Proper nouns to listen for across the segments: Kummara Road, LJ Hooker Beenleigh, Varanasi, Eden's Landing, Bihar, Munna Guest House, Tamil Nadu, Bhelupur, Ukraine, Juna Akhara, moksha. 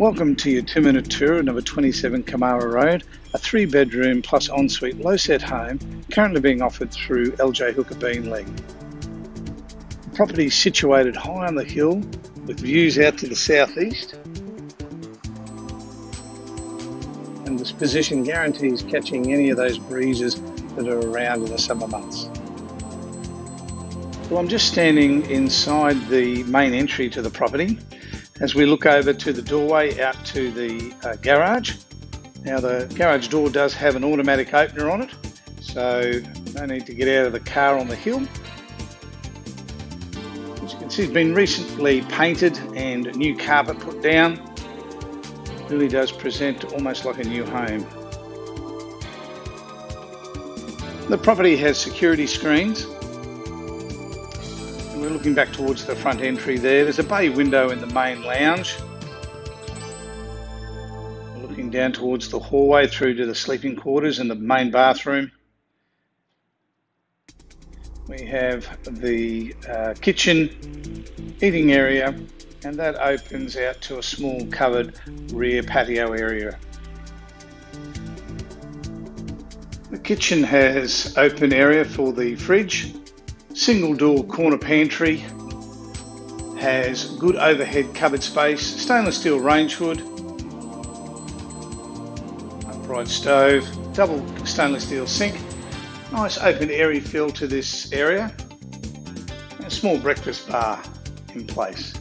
Welcome to your 2-minute tour of number 27 Kummara Road, a 3-bedroom plus ensuite low-set home currently being offered through LJ Hooker Beenleigh. The property is situated high on the hill with views out to the southeast, and this position guarantees catching any of those breezes that are around in the summer months. Well, I'm just standing inside the main entry to the property as we look over to the doorway out to the garage. Now, the garage door does have an automatic opener on it, so no need to get out of the car on the hill. As you can see, it's been recently painted and a new carpet put down. It really does present almost like a new home. The property has security screens. We're looking back towards the front entry there. There's a bay window in the main lounge. We're looking down towards the hallway through to the sleeping quarters and the main bathroom. We have the kitchen, eating area, and that opens out to a small covered rear patio area. The kitchen has open area for the fridge. Single door corner pantry, has good overhead cupboard space, stainless steel range hood, upright stove, double stainless steel sink, nice open airy feel to this area, and a small breakfast bar in place.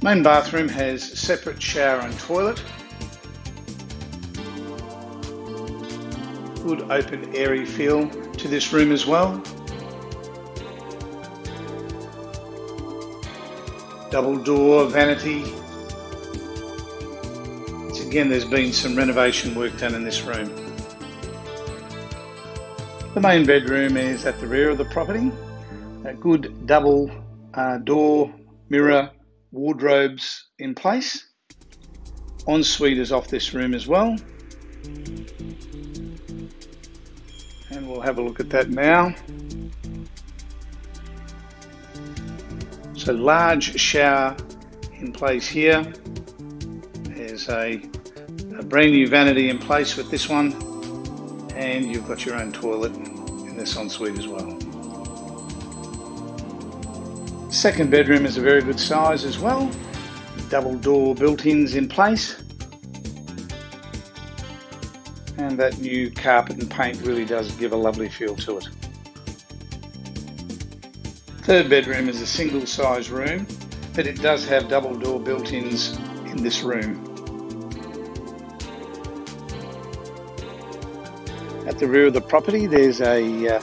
Main bathroom has separate shower and toilet. Good open airy feel to this room as well. Double door vanity. Once again, there's been some renovation work done in this room. The main bedroom is at the rear of the property. A good double door, mirror, wardrobes in place. Ensuite is off this room as well. And we'll have a look at that now. So large shower in place here. There's a brand new vanity in place with this one. And you've got your own toilet in this ensuite as well. Second bedroom is a very good size as well. Double door built-ins in place. And that new carpet and paint really does give a lovely feel to it. Third bedroom is a single size room, but it does have double door built-ins in this room. At the rear of the property there's a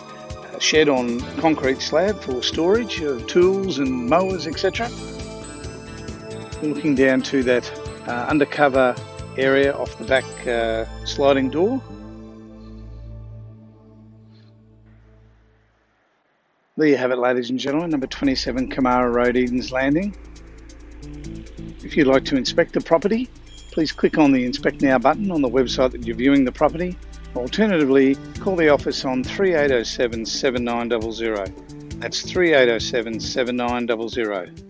shed on concrete slab for storage of tools and mowers, etc. Looking down to that undercover area off the back sliding door. There you have it, ladies and gentlemen, number 27 Kummara Road, Eden's Landing. If you'd like to inspect the property, please click on the Inspect Now button on the website that you're viewing the property. Alternatively, call the office on 3807 7900. That's 3807 7900.